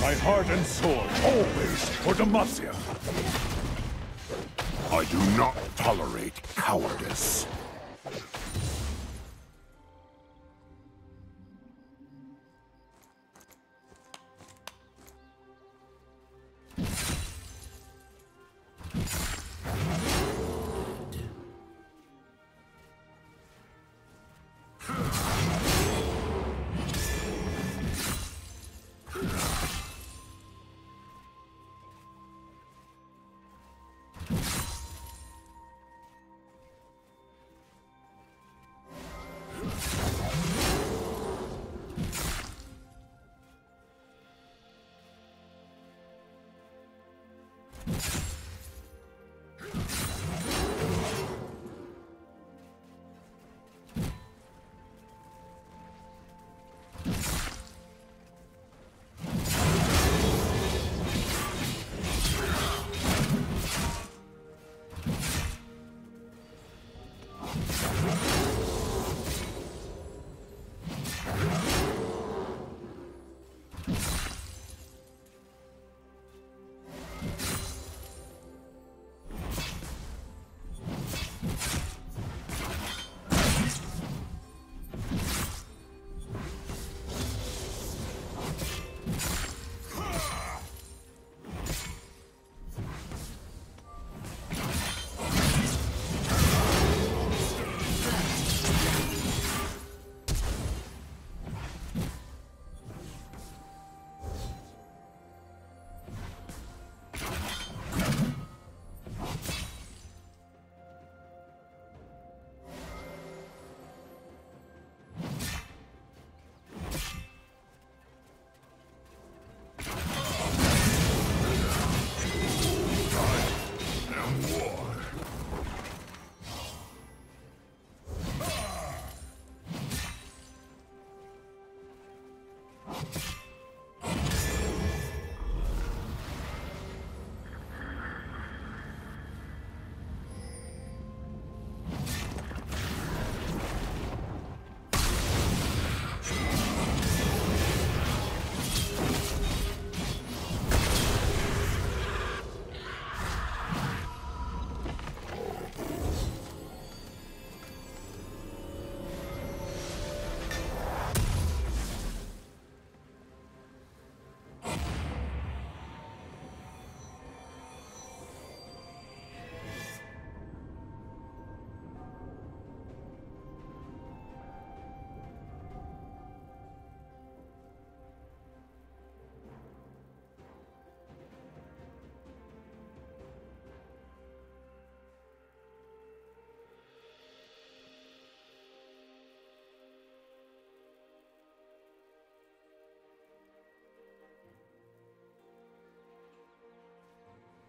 My heart and soul, always for Demacia. I do not tolerate cowardice.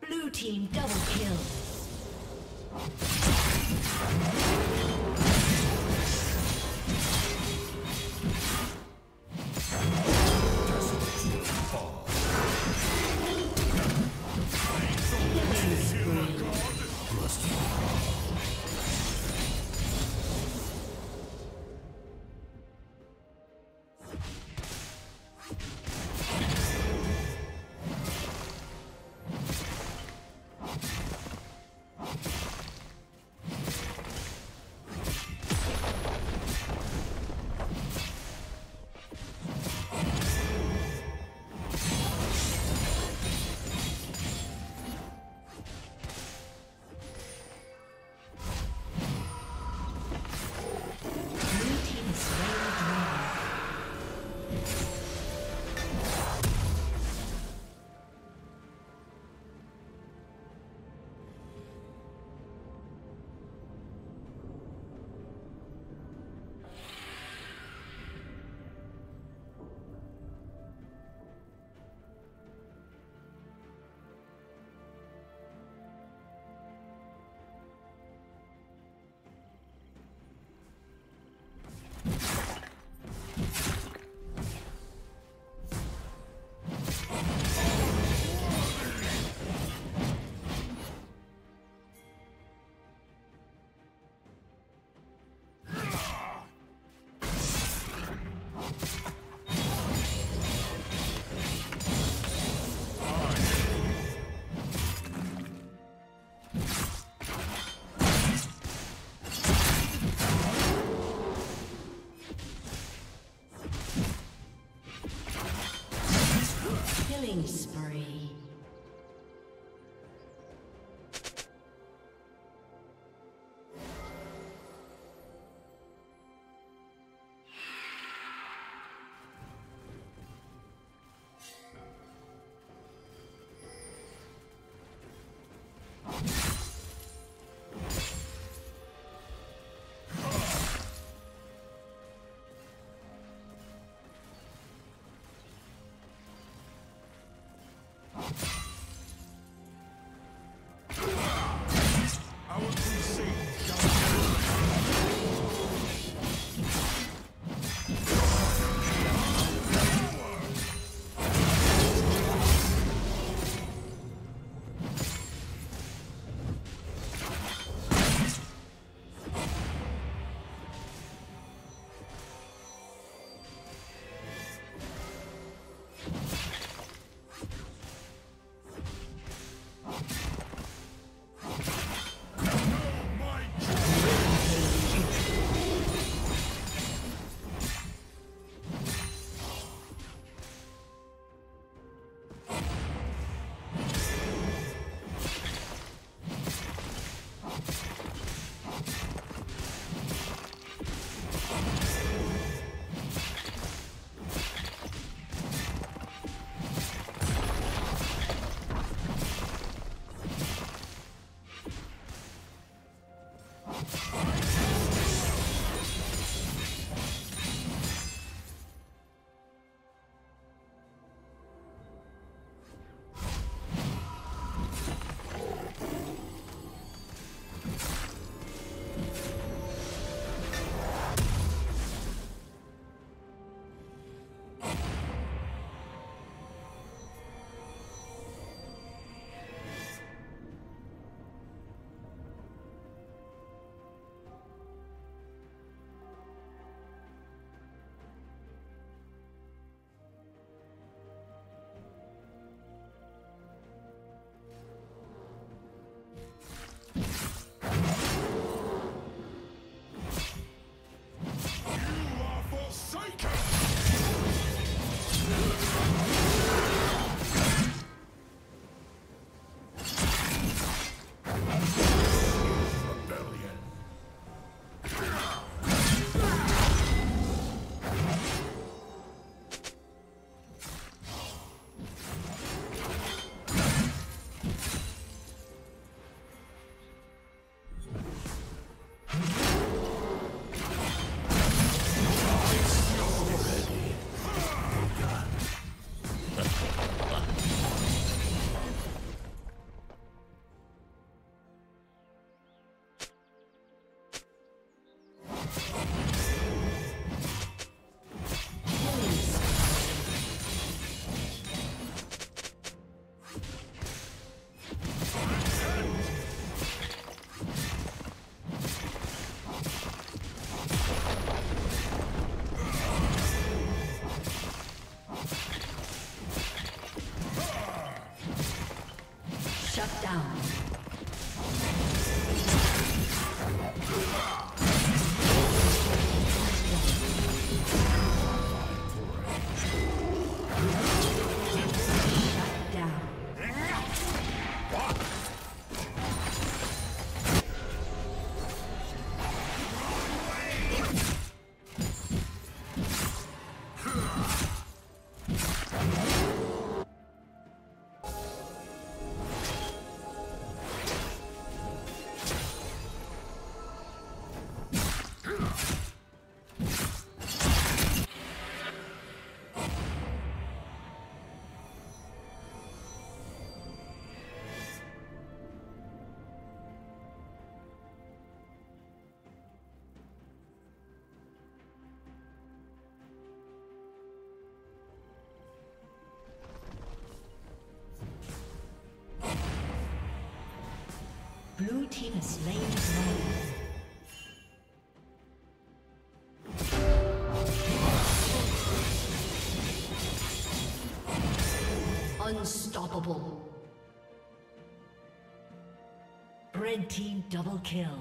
Blue team double kill. Killing spree. Blue team is slain tonight. Unstoppable. Red team double kill.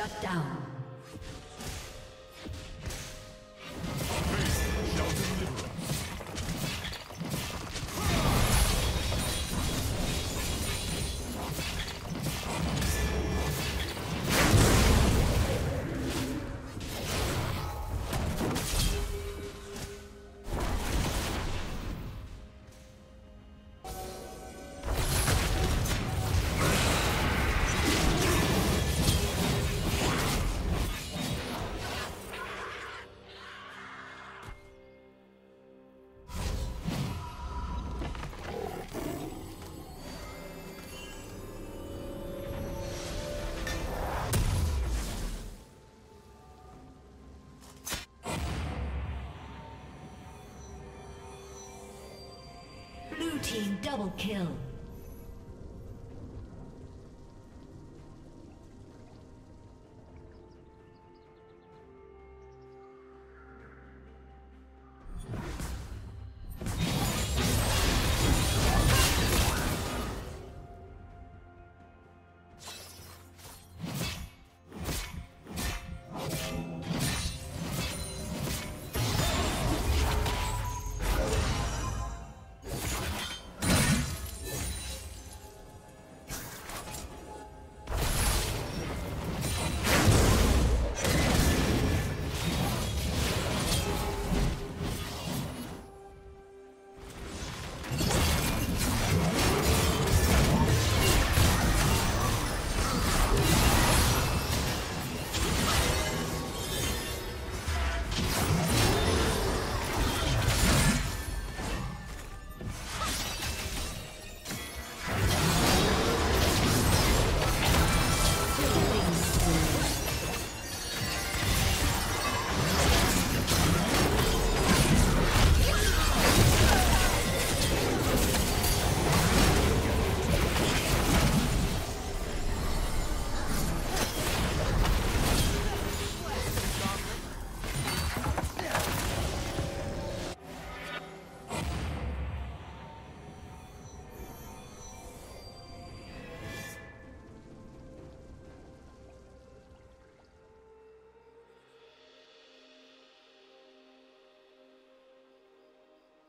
Shut down. Team double kill.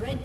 Red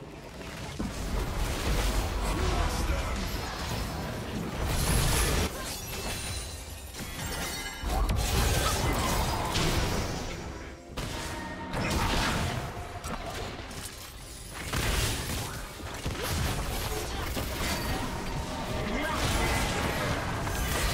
Red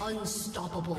Unstoppable.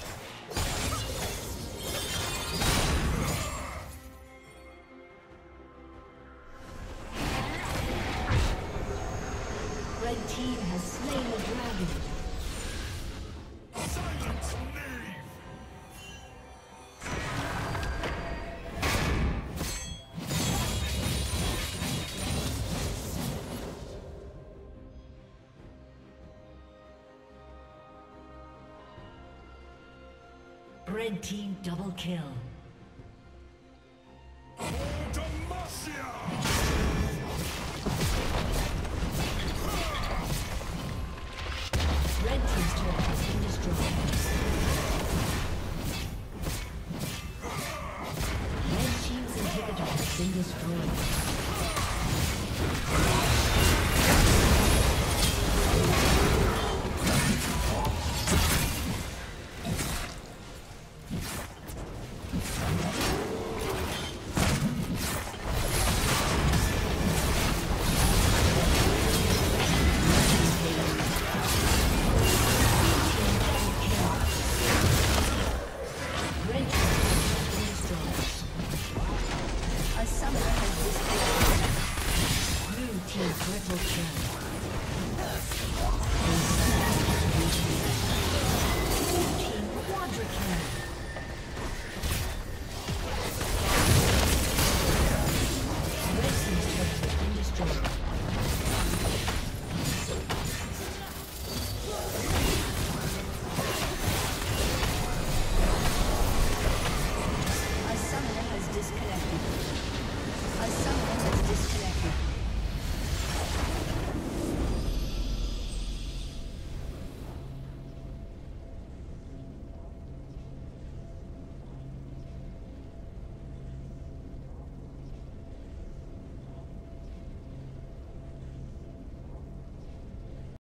Red team has slain the dragon. Red team double kill. Red team's turret has been destroyed.